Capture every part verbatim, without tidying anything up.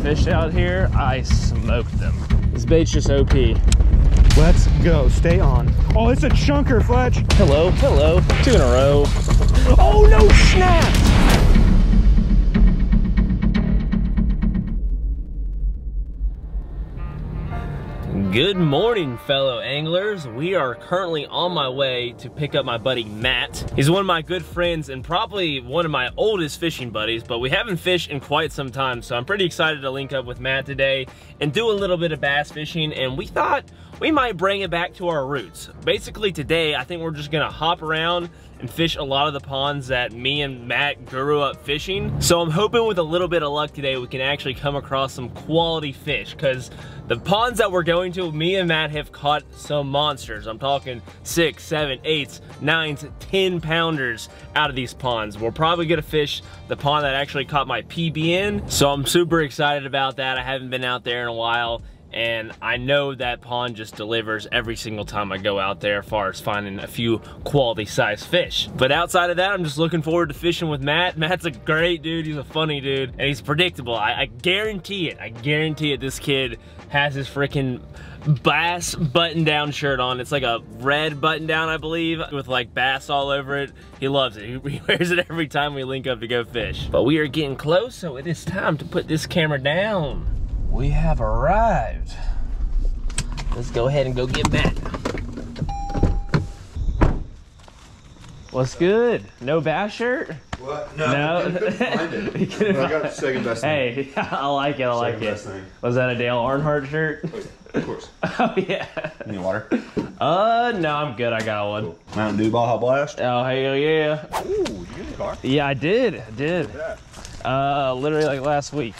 fish out here, I smoked them. This bait's just O P. Let's go, stay on. Oh, it's a chunker, Fletch. Hello, hello, two in a row. Oh no, snap! Good morning, fellow anglers. We are currently on my way to pick up my buddy Matt. He's one of my good friends and probably one of my oldest fishing buddies, but we haven't fished in quite some time, so I'm pretty excited to link up with Matt today and do a little bit of bass fishing, and we thought we might bring it back to our roots. Basically today, I think we're just gonna hop around and fish a lot of the ponds that me and Matt grew up fishing. So I'm hoping with a little bit of luck today, we can actually come across some quality fish, because the ponds that we're going to, me and Matt have caught some monsters. I'm talking six, seven, eights, nines, ten pounders out of these ponds. We're probably gonna fish the pond that actually caught my P B N. So I'm super excited about that. I haven't been out there in a while, and I know that pond just delivers every single time I go out there as far as finding a few quality sized fish. But outside of that, I'm just looking forward to fishing with Matt. Matt's a great dude, he's a funny dude, and he's predictable. I, I guarantee it, I guarantee it, this kid has his freaking bass button down shirt on. It's like a red button down, I believe, with like bass all over it. He loves it, he wears it every time we link up to go fish. But we are getting close, so it is time to put this camera down. We have arrived. Let's go ahead and go get Matt. What's good? No bass shirt? What? No. No. I find it. But I got the second best thing. Hey, I like it. I like second it. Best thing. Was that a Dale Earnhardt shirt? Of course. Oh yeah. Any water? Uh, no, I'm good. I got one. Cool. Mountain Dew Baja Blast. Oh hell yeah. Ooh, you get in the car? Yeah, I did. I did. Uh, literally like last week.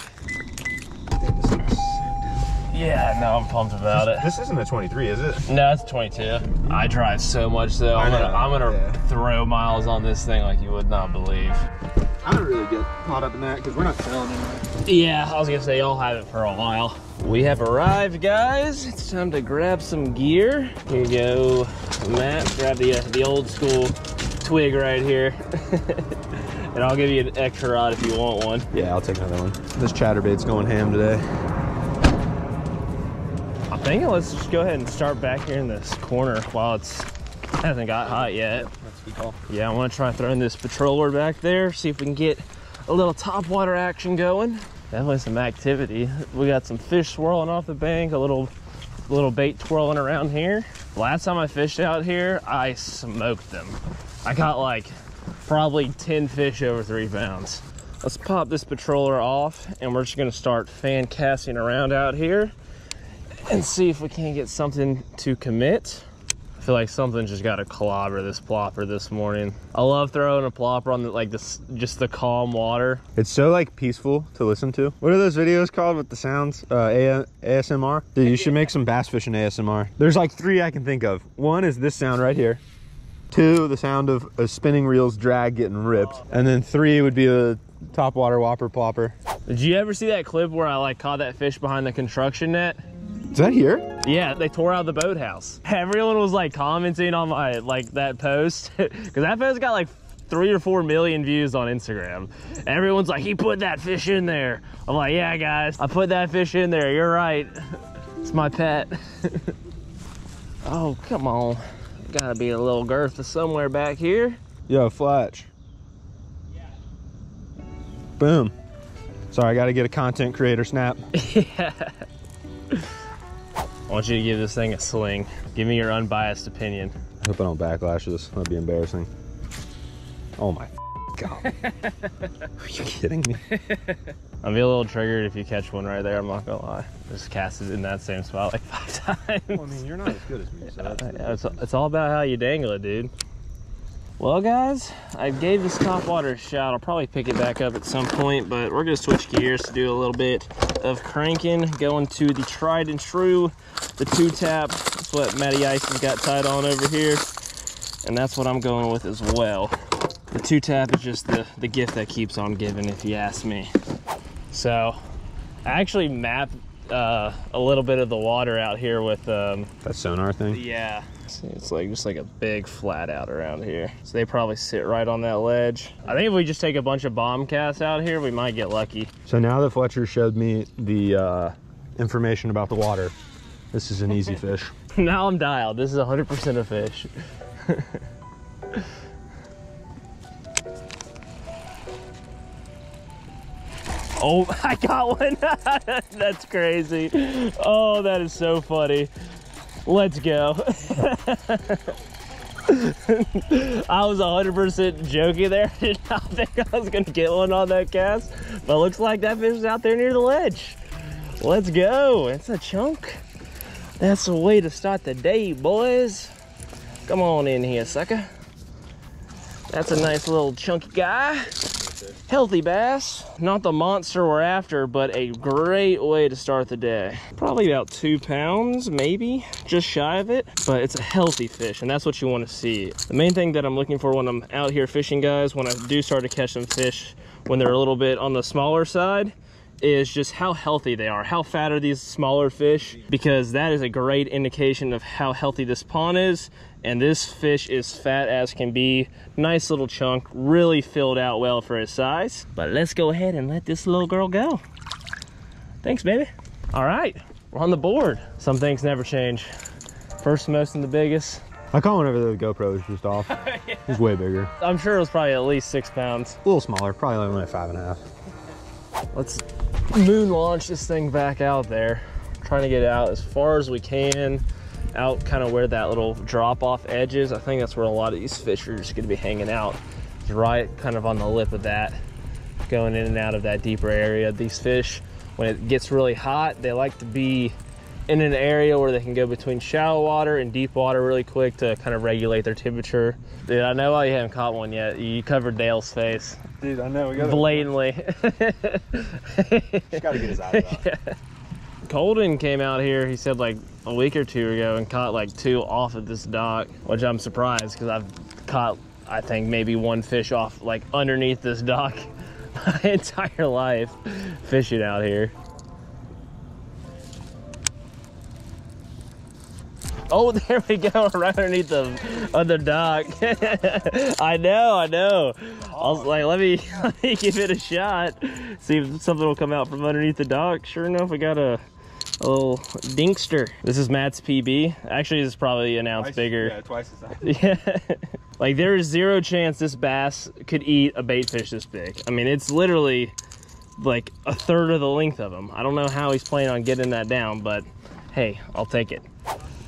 Yeah, no, I'm pumped about this, it. This isn't a twenty-three, is it? No, it's a twenty-two. I drive so much though. I'm gonna, I'm gonna yeah. throw miles on this thing like you would not believe. I don't really get caught up in that because we're not selling anymore. Yeah, I was gonna say y'all have it for a while. We have arrived, guys. It's time to grab some gear. Here you go, Matt. Grab the uh, the old school twig right here. And I'll give you an extra rod if you want one. Yeah, I'll take another one. This chatterbait's going ham today. I think let's just go ahead and start back here in this corner while it's hasn't got hot yet. Yeah, I want to try throwing this Patroller back there, see if we can get a little top water action going. Definitely some activity. We got some fish swirling off the bank, a little little bait twirling around here. Last time I fished out here, I smoked them. I got like probably ten fish over three pounds. Let's pop this Patroller off and we're just gonna start fan casting around out here and see if we can't get something to commit. I feel like something just got to clobber this plopper this morning. I love throwing a plopper on the, like this, just the calm water. It's so like peaceful to listen to. What are those videos called with the sounds? Uh, A S M R? Dude, you should make some bass fishing A S M R. There's like three I can think of. One is this sound right here. Two, the sound of a spinning reel's drag getting ripped. And then three would be a top water whopper plopper. Did you ever see that clip where I like caught that fish behind the construction net? Is that here? Yeah, they tore out the boathouse. Everyone was like commenting on my like that post because that post got like three or four million views on Instagram. Everyone's like, he put that fish in there. I'm like, yeah, guys, I put that fish in there. You're right. It's my pet. Oh, come on. Gotta be a little girth to somewhere back here. Yo, Fletch. Yeah. Boom. Sorry, I gotta get a content creator snap. Yeah. I want you to give this thing a sling. Give me your unbiased opinion. I hope I don't backlash this. That'd be embarrassing. Oh my God. Are you kidding me? I'll be a little triggered if you catch one right there, I'm not gonna lie. Just cast it in that same spot like five times. Well, I mean, you're not as good as me, so that's yeah, yeah, it's, it's all about how you dangle it, dude. Well, guys, I gave this top water a shot. I'll probably pick it back up at some point, but we're gonna switch gears to do a little bit of cranking, going to the tried and true, the two tap. That's what Matty Ice has got tied on over here, and that's what I'm going with as well. The two tap is just the the gift that keeps on giving, if you ask me. So I actually mapped uh a little bit of the water out here with um that sonar thing. Yeah, See, it's like just like a big flat out around here. So they probably sit right on that ledge. I think if we just take a bunch of bomb casts out here, we might get lucky. So now that Fletcher showed me the uh, information about the water, this is an easy fish. Now I'm dialed. This is one hundred percent a fish. Oh, I got one. That's crazy. Oh, that is so funny. Let's go. I was one hundred percent joking there. I did not think I was going to get one on that cast, but looks like that fish is out there near the ledge. Let's go. It's a chunk. That's the way to start the day, boys. Come on in here, sucker. That's a nice little chunky guy. Healthy bass, not the monster we're after, but a great way to start the day. Probably about two pounds, maybe just shy of it, but it's a healthy fish, and that's what you want to see. The main thing that I'm looking for when I'm out here fishing, guys, when I do start to catch some fish when they're a little bit on the smaller side, is just how healthy they are. How fat are these smaller fish? Because that is a great indication of how healthy this pond is. And this fish is fat as can be. Nice little chunk, really filled out well for his size. But let's go ahead and let this little girl go. Thanks, baby. All right, we're on the board. Some things never change. First, most, and the biggest. I caught one over the GoPro was just off. Yeah. It was way bigger. I'm sure it was probably at least six pounds. A little smaller, probably only five and a half. Let's moon launch this thing back out there. I'm trying to get out as far as we can, out kind of where that little drop off edge is. I think that's where a lot of these fish are just going to be hanging out. It's right kind of on the lip of that, going in and out of that deeper area. These fish, when it gets really hot, they like to be in an area where they can go between shallow water and deep water really quick to kind of regulate their temperature. Dude, I know why you haven't caught one yet. You covered Dale's face. Dude, I know. We got blatantly. Just got to get his eyes off. Yeah. Colden came out here, he said like a week or two ago, and caught like two off of this dock, which I'm surprised because I've caught, I think, maybe one fish off like underneath this dock my entire life fishing out here. Oh, there we go, right underneath the other dock. I know, I know. I was like, let me, let me give it a shot. See if something will come out from underneath the dock. Sure enough, we got a, a little dinkster. This is Matt's P B. Actually, this is probably an ounce twice, bigger. Yeah, twice as size. Yeah. Like, there is zero chance this bass could eat a bait fish this big. I mean, it's literally like a third of the length of him. I don't know how he's planning on getting that down, but hey, I'll take it.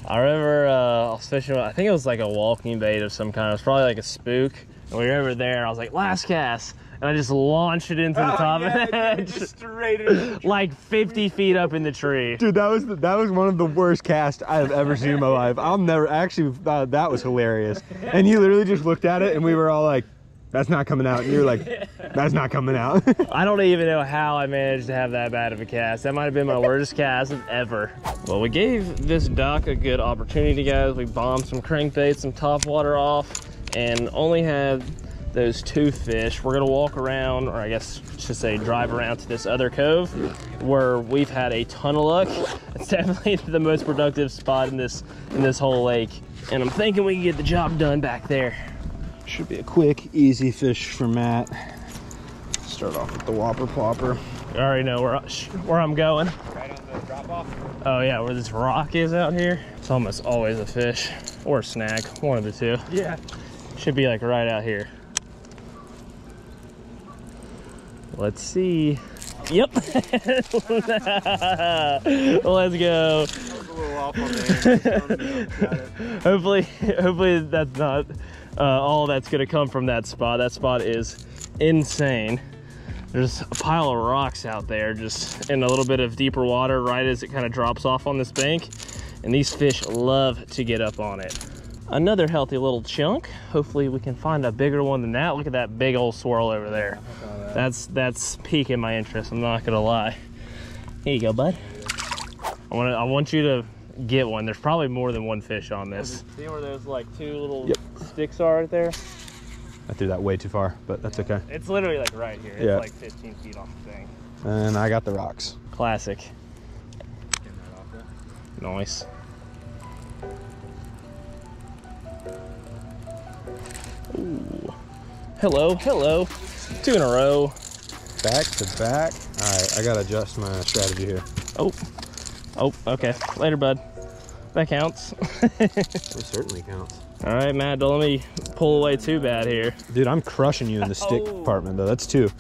I remember uh, I was fishing, I think it was like a walking bait of some kind. It was probably like a spook. And we were over there, I was like, last cast. And I just launched it into oh, the top yeah, of the edge. Just straight into the tree. Like fifty feet up in the tree. Dude, that was the, that was one of the worst casts I've ever seen in my life. I'll never, actually, uh, that was hilarious. And you literally just looked at it and we were all like, that's not coming out. And you were like, that's not coming out. I don't even know how I managed to have that bad of a cast. That might have been my worst cast ever. Well, we gave this dock a good opportunity, guys. We bombed some crankbaits, some top water off, and only had those two fish. We're gonna walk around, or I guess I should say drive around to this other cove where we've had a ton of luck. It's definitely the most productive spot in this in this whole lake. And I'm thinking we can get the job done back there. Should be a quick, easy fish for Matt. Start off with the whopper plopper. You already know where, I, where I'm going. Right on the drop off. Oh yeah, where this rock is out here. It's almost always a fish or a snag, one of the two. Yeah. Should be like right out here. Let's see. Yep. Let's go. Hopefully, hopefully that's not Uh, all that's gonna come from that spot. That spot is insane. There's a pile of rocks out there, just in a little bit of deeper water right as it kind of drops off on this bank, and these fish love to get up on it. Another healthy little chunk. Hopefully we can find a bigger one than that. Look at that big old swirl over there. That's that's piquing my interest, I'm not gonna lie. Here you go, bud. I want I want you to get one. There's probably more than one fish on this. See where there's like two little yep. sticks are right there? I threw that way too far, but that's yeah. okay. It's literally like right here. It's yeah. like fifteen feet off the thing. And I got the rocks. Classic. Getting that off there. Nice. Ooh. Hello, hello. Two in a row. Back to back. All right, I gotta adjust my strategy here. Oh, oh, okay. Later, bud. That counts. It certainly counts. All right, Matt, don't let me pull away too bad here. Dude, I'm crushing you in the stick oh. department, though. That's two.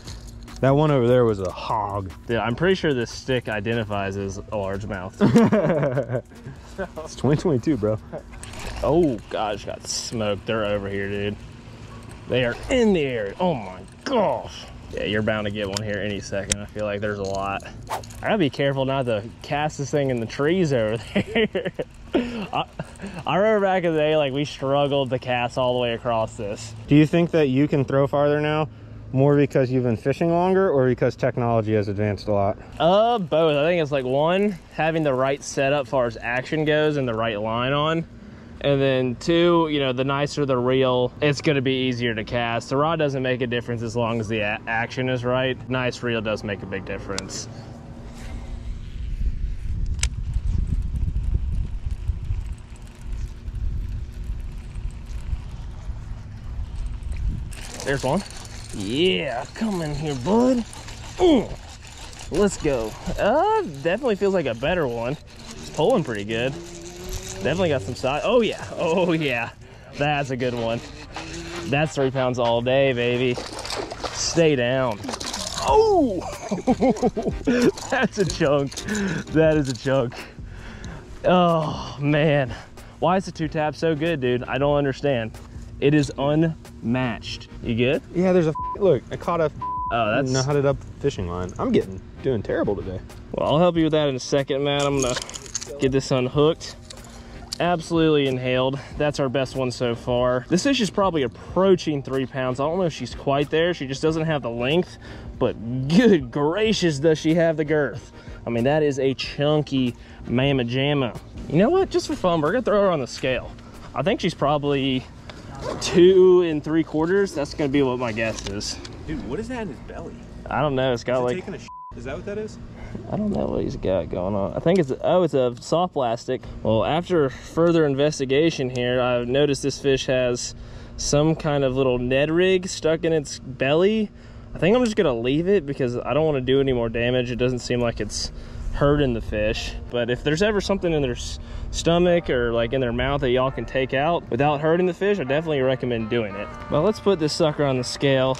That one over there was a hog. Dude, I'm pretty sure this stick identifies as a largemouth. It's twenty twenty-two, bro. Oh, gosh, got smoked. They're over here, dude. They are in the area. Oh, my gosh. Yeah, you're bound to get one here any second. I feel like there's a lot. I gotta be careful not to cast this thing in the trees over there. I, I remember back in the day, like, we struggled to cast all the way across this. Do you think that you can throw farther now? More because you've been fishing longer or because technology has advanced a lot? Uh, both. I think it's like, one, having the right setup as far as action goes and the right line on. And then two, you know, the nicer the reel, it's going to be easier to cast. The rod doesn't make a difference as long as the a action is right. Nice reel does make a big difference. There's one. Yeah, come in here, bud. Mm. Let's go. Uh, definitely feels like a better one. It's pulling pretty good. Definitely got some size. Oh yeah, oh yeah, that's a good one. That's three pounds all day, baby. Stay down. Oh, that's a chunk. That is a chunk. Oh man, why is the two tap so good, dude? I don't understand. It is unmatched. You good? Yeah, there's a look. I caught a oh, that's knotted up fishing line. I'm getting doing terrible today. Well, I'll help you with that in a second, Matt. I'm gonna get this unhooked. Absolutely inhaled. That's our best one so far. This fish is probably approaching three pounds. I don't know if she's quite there. She just doesn't have the length, but good gracious does she have the girth. I mean, that is a chunky mamma jamma. You know what? Just for fun, we're gonna throw her on the scale. I think she's probably two and three quarters. That's gonna be what my guess is. Dude, what is that in his belly? I don't know. It's got like taking a shit. Is that what that is? I don't know what he's got going on. I think it's, oh, it's a soft plastic. Well, after further investigation here, I've noticed this fish has some kind of little Ned rig stuck in its belly. I think I'm just gonna leave it because I don't wanna do any more damage. It doesn't seem like it's hurting the fish. But if there's ever something in their stomach or like in their mouth that y'all can take out without hurting the fish, I definitely recommend doing it. Well, let's put this sucker on the scale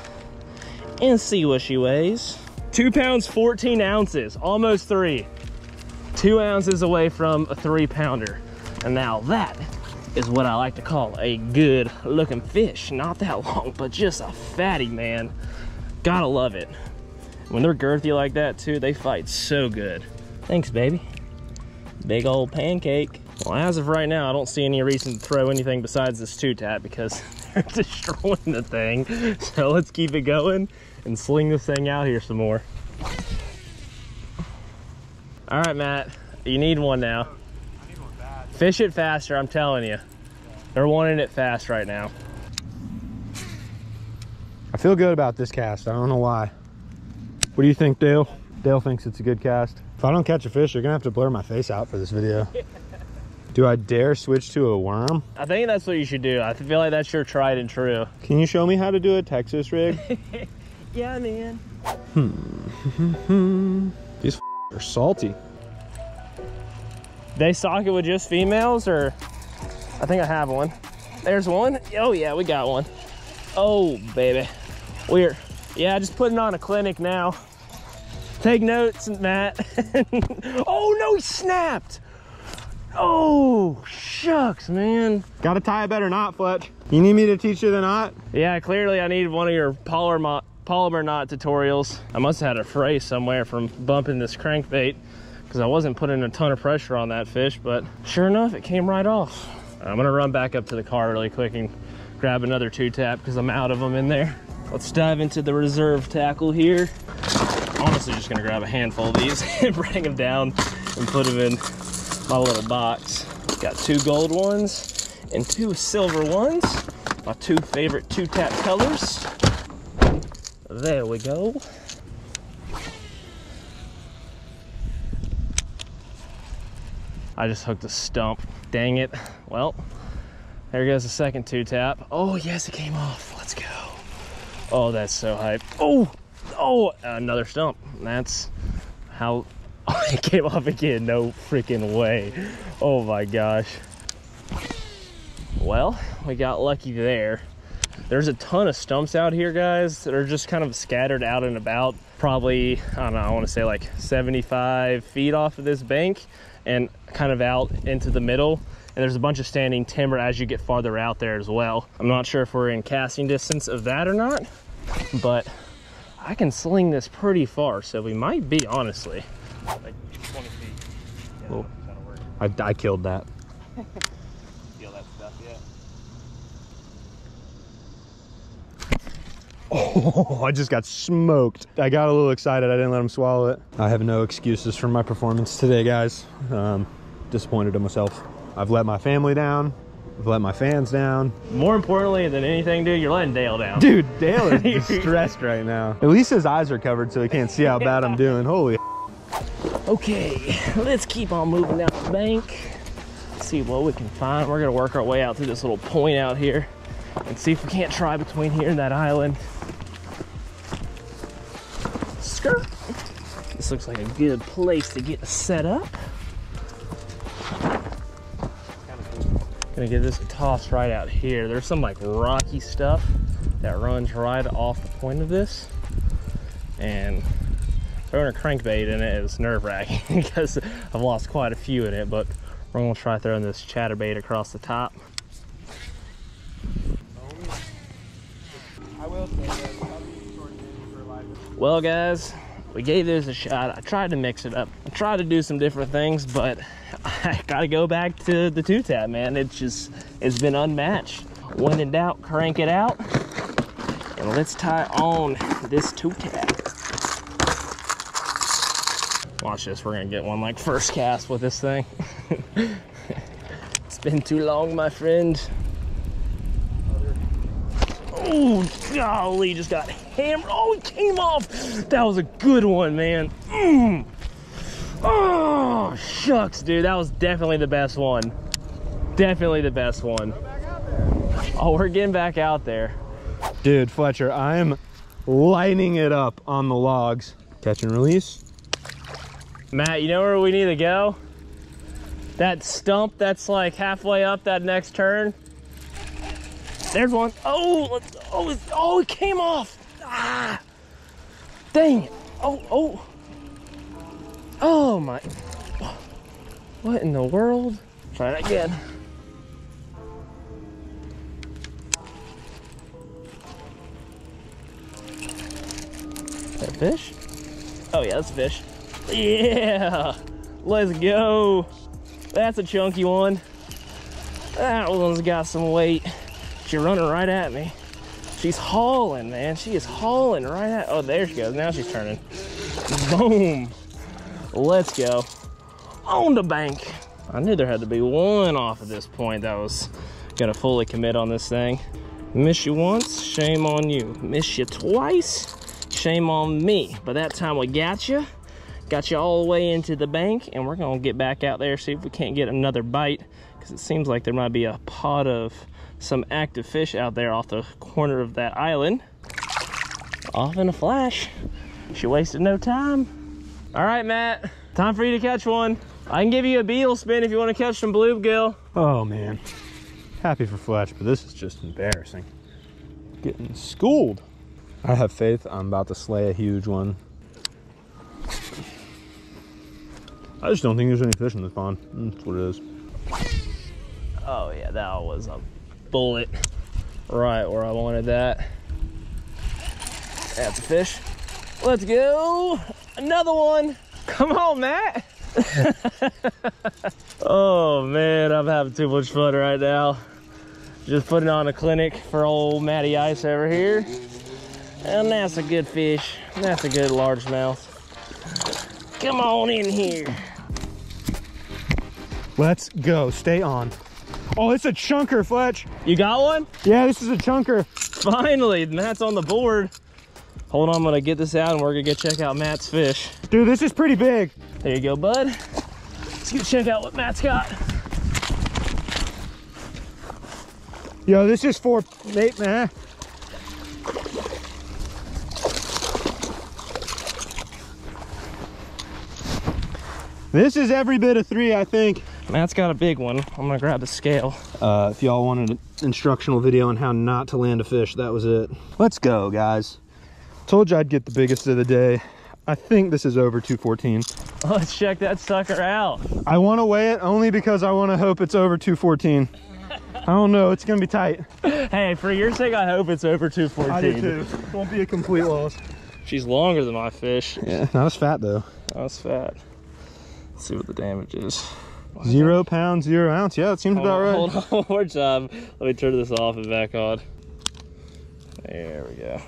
and see what she weighs. two pounds, fourteen ounces, almost three. Two ounces away from a three pounder. And now that is what I like to call a good looking fish. Not that long, but just a fatty, man. Gotta love it. When they're girthy like that too, they fight so good. Thanks, baby. Big old pancake. Well, as of right now, I don't see any reason to throw anything besides this two tap because they're destroying the thing. So let's keep it going and sling this thing out here some more. All right, Matt, you need one now. I need one bad. Fish it faster, I'm telling you. They're wanting it fast right now. I feel good about this cast, I don't know why. What do you think, Dale? Dale thinks it's a good cast. If I don't catch a fish, you're gonna have to blur my face out for this video. Do I dare switch to a worm? I think that's what you should do. I feel like that's your tried and true. Can you show me how to do a Texas rig? Yeah, man. Hmm. These f are salty. They sock it with just females, or I think I have one. There's one. Oh yeah, we got one. Oh baby, we're yeah, just putting on a clinic now. Take notes, Matt. Oh no, he snapped. Oh shucks, man. Gotta tie a better knot, Fletch. You need me to teach you the knot? Yeah, clearly I need one of your polymer knots. Polymer knot tutorials. I must have had a fray somewhere from bumping this crankbait because I wasn't putting a ton of pressure on that fish, but sure enough, it came right off. I'm gonna run back up to the car really quick and grab another two tap because I'm out of them in there. Let's dive into the reserve tackle here. Honestly, just gonna grab a handful of these and bring them down and put them in my little box. Got two gold ones and two silver ones, my two favorite two tap colors. There we go. I just hooked a stump. Dang it. Well, There goes the second two tap. Oh, yes, it came off. Let's go. Oh, that's so hype. Oh, oh, another stump. That's how it came off again. No freaking way. Oh, my gosh. Well, we got lucky there. There's a ton of stumps out here, guys, that are just kind of scattered out and about. Probably, I don't know, I want to say like seventy-five feet off of this bank and kind of out into the middle. And there's a bunch of standing timber as you get farther out there as well. I'm not sure if we're in casting distance of that or not, but I can sling this pretty far, so we might be, honestly. Like twenty feet. Yeah, cool. I, I killed that. Feel that stuff yet? Oh, I just got smoked. I got a little excited. I didn't let him swallow it. I have no excuses for my performance today, guys. Um, disappointed in myself. I've let my family down. I've let my fans down. More importantly than anything, dude, you're letting Dale down. Dude, Dale is distressed right now. At least his eyes are covered so he can't see how bad I'm doing. Holy. Okay, let's keep on moving down the bank. See what we can find. We're gonna work our way out through this little point out here and see if we can't try between here and that island. Skirt. This looks like a good place to get set up. Gonna give this a toss right out here. There's some like rocky stuff that runs right off the point of this, and throwing a crankbait in it is nerve-wracking because I've lost quite a few in it, but we're gonna try throwing this chatterbait across the top. Well, guys, we gave this a shot. I tried to mix it up. I tried to do some different things, but I gotta go back to the two tap, man. It's just, it's been unmatched. When in doubt, crank it out. And let's tie on this two tap. Watch this, we're gonna get one like first cast with this thing. It's been too long, my friend. Oh, golly, just got hammered. Oh, it came off. That was a good one, man. Mm. Oh, shucks, dude. That was definitely the best one. Definitely the best one. Oh, we're getting back out there. Dude, Fletcher, I am lining it up on the logs. Catch and release. Matt, you know where we need to go? That stump that's like halfway up that next turn. There's one. Oh, let's, oh, it's, oh, it came off. Ah, dang it. Oh, oh. Oh my, what in the world? Try it again. Is that a fish? Oh yeah, that's a fish. Yeah, let's go. That's a chunky one. That one's got some weight. She's running right at me. She's hauling, man. She is hauling right at, oh, there she goes. Now she's turning. Boom. Let's go on the bank. I knew there had to be one off at this point that was gonna fully commit on this thing. Miss you once, shame on you. Miss you twice, shame on me. But that time we got you, got you all the way into the bank, and we're gonna get back out there, see if we can't get another bite, because it seems like there might be a pod of some active fish out there off the corner of that island. Off in a flash. She wasted no time. All right, Matt, time for you to catch one. I can give you a beetle spin if you want to catch some bluegill. Oh, man. Happy for Fletch, but this is just embarrassing. Getting schooled. I have faith I'm about to slay a huge one. I just don't think there's any fish in this pond. That's what it is. Oh, yeah, that was a bullet. Right where I wanted that. That's a fish. Let's go. Another one. Come on, Matt. Oh, man, I'm having too much fun right now. Just putting on a clinic for old Matty Ice over here. And that's a good fish. That's a good largemouth. Come on in here. Let's go. Stay on. Oh, it's a chunker, Fletch. You got one? Yeah, this is a chunker. Finally, Matt's on the board. Hold on, I'm gonna get this out and we're gonna go check out Matt's fish. Dude, this is pretty big. There you go, bud. Let's go check out what Matt's got. Yo, this is for mate, man. This is every bit of three, I think. Matt's got a big one. I'm gonna grab the scale. Uh, if y'all wanted an instructional video on how not to land a fish, that was it. Let's go, guys. Told you I'd get the biggest of the day. I think this is over two fourteen. Let's check that sucker out. I wanna weigh it only because I wanna hope it's over two fourteen. I don't know, it's gonna be tight. Hey, for your sake, I hope it's over two fourteen. I do too. Won't be a complete loss. She's longer than my fish. Yeah, not as fat though. Not as fat. Let's see what the damage is. Zero pounds, zero ounce. Yeah, that seems about right. Hold on one more time. Let me turn this off and back on. There we go.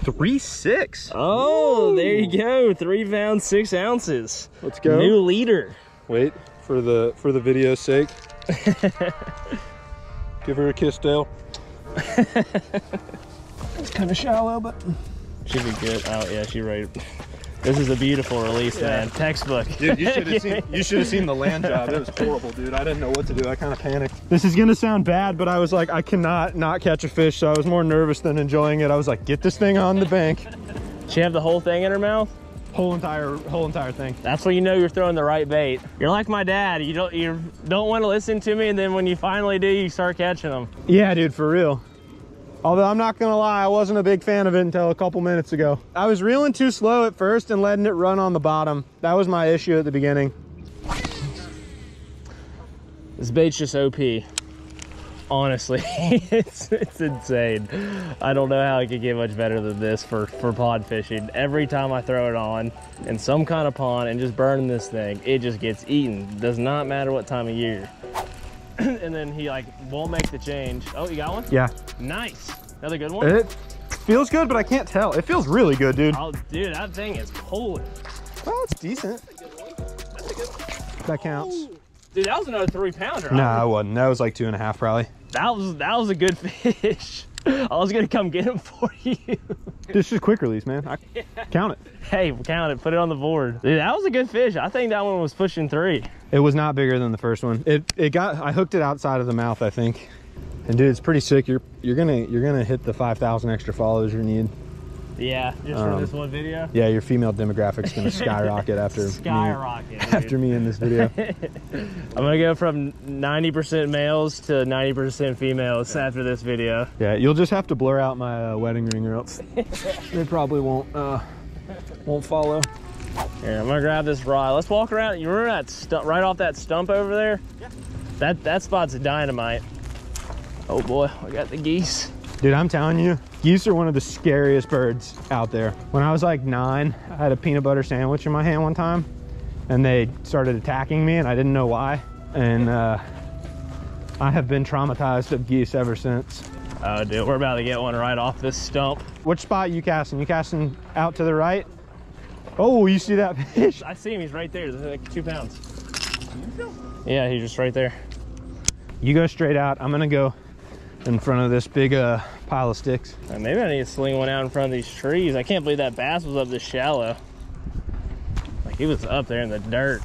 Three six. Oh, there you go. Three pounds, six ounces. Let's go. New leader. Wait for the for the video's sake. Give her a kiss, Dale. It's kind of shallow, but she'll be good. Oh yeah, she right. This is a beautiful release, yeah. Man. Textbook. Dude, you should have seen, you should have seen the land job. It was horrible, dude. I didn't know what to do. I kind of panicked. This is going to sound bad, but I was like, I cannot not catch a fish. So I was more nervous than enjoying it. I was like, get this thing on the bank. Did she have the whole thing in her mouth? Whole entire, whole entire thing. That's when you know you're throwing the right bait. You're like my dad. You don't, you don't want to listen to me. And then when you finally do, you start catching them. Yeah, dude, for real. Although I'm not gonna lie, I wasn't a big fan of it until a couple minutes ago. I was reeling too slow at first and letting it run on the bottom. That was my issue at the beginning. This bait's just O P. Honestly, it's, it's insane. I don't know how it could get much better than this for, for pod fishing. Every time I throw it on in some kind of pond and just burn this thing, it just gets eaten. Does not matter what time of year. And then he like won't make the change. Oh, you got one? Yeah. Nice. Another good one? It feels good, but I can't tell. It feels really good, dude. Oh, dude, that thing is pulling. Oh, it's decent. That's a good one. That's a good one. That counts. Oh. Dude, that was another three pounder. No, I wasn't. That was like two and a half probably. That was, that was a good fish. I was going to come get him for you. This is quick release, man. I, yeah. Count it. Hey, count it. Put it on the board. Dude, that was a good fish. I think that one was pushing three. It was not bigger than the first one. It it got. I hooked it outside of the mouth, I think. And dude, it's pretty sick. You're you're gonna you're gonna hit the five thousand extra follows you need. Yeah, just um, for this one video. Yeah, your female demographic's gonna skyrocket after skyrocket me, after me in this video. I'm gonna go from ninety percent males to ninety percent females yeah. after this video. Yeah, you'll just have to blur out my uh, wedding ring, or else they probably won't uh, won't follow. Yeah, I'm gonna grab this rod. Let's walk around. You remember that stump right off that stump over there? Yeah. That that spot's dynamite. Oh boy, I got the geese. Dude, I'm telling you, geese are one of the scariest birds out there. When I was like nine, I had a peanut butter sandwich in my hand one time and they started attacking me and I didn't know why. And uh, I have been traumatized of geese ever since. Oh dude, we're about to get one right off this stump. Which spot are you casting? You casting out to the right? Oh, you see that fish? I see him, he's right there, like two pounds. Yeah, he's just right there. You go straight out, I'm gonna go in front of this big uh, pile of sticks. Maybe I need to sling one out in front of these trees. I can't believe that bass was up this shallow. Like he was up there in the dirt.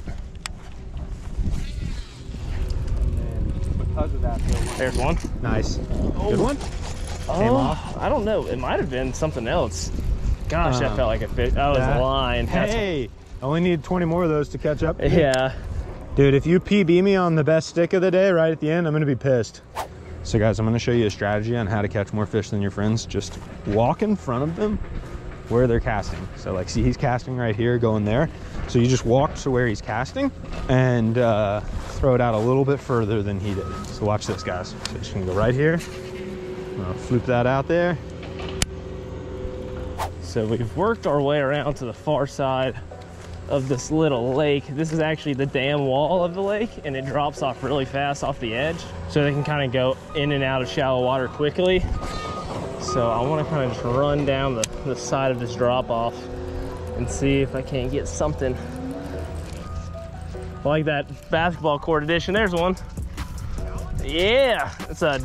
And because of that, there's one. Nice. Oh. Good one. Oh, came off. I don't know. It might have been something else. Gosh, um, that felt like a fish. Oh, that, it was a line. Hey, I only need twenty more of those to catch up. Yeah. Dude, if you P B me on the best stick of the day right at the end, I'm gonna be pissed. So guys, I'm gonna show you a strategy on how to catch more fish than your friends. Just walk in front of them where they're casting. So like, see, he's casting right here, going there. So you just walk to where he's casting and uh, throw it out a little bit further than he did. So watch this, guys. So just gonna go right here. I'll flip that out there. So we've worked our way around to the far side of this little lake. This is actually the dam wall of the lake and it drops off really fast off the edge. So they can kind of go in and out of shallow water quickly. So I want to kind of just run down the, the side of this drop off and see if I can't get something. Like that basketball court edition, there's one. Yeah, it's a,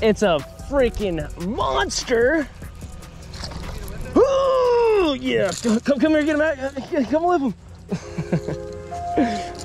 it's a freaking monster. Yeah, come, come here, get him out. Come live him.